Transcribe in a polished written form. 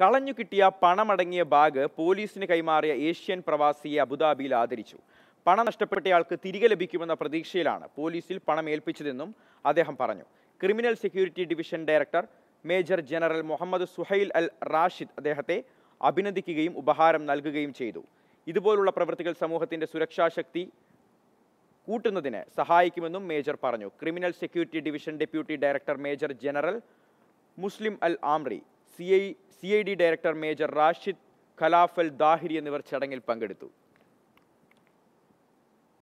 കളഞ്ഞു കിട്ടിയ പണമടങ്ങിയ ബാഗ് പോലീസിന് കൈമാറിയ ഏഷ്യൻ പ്രവാസിയെ അബുദാബിയിൽ ആദരിച്ചു. പണം നഷ്ടപ്പെട്ടയാൾക്ക് തിരികെ ലഭിക്കുമെന്ന പ്രതീക്ഷയിലാണ് പോലീസിൽ പണം ഏൽപ്പിച്ചതെന്നും അദ്ദേഹം പറഞ്ഞു. Criminal security division director major general Muhammad Suhail Al Rashid അദ്ദേഹത്തെ അഭിനന്ദിക്കുകയും ഉപഹാരം നൽകുകയും ചെയ്തു. ഇതുപോലുള്ള പ്രവൃത്തികൾ സമൂഹത്തിൻ്റെ സുരക്ഷാശക്തി കൂട്ടുന്നതിന് സഹായിക്കുമെന്നും മേജർ പറഞ്ഞു. Criminal security division deputy director major general Muslim Al Amri, CID director major Rashid Khalaf Al Dhahiri എന്നിവർ ചടങ്ങിൽ പങ്കെടുത്തു.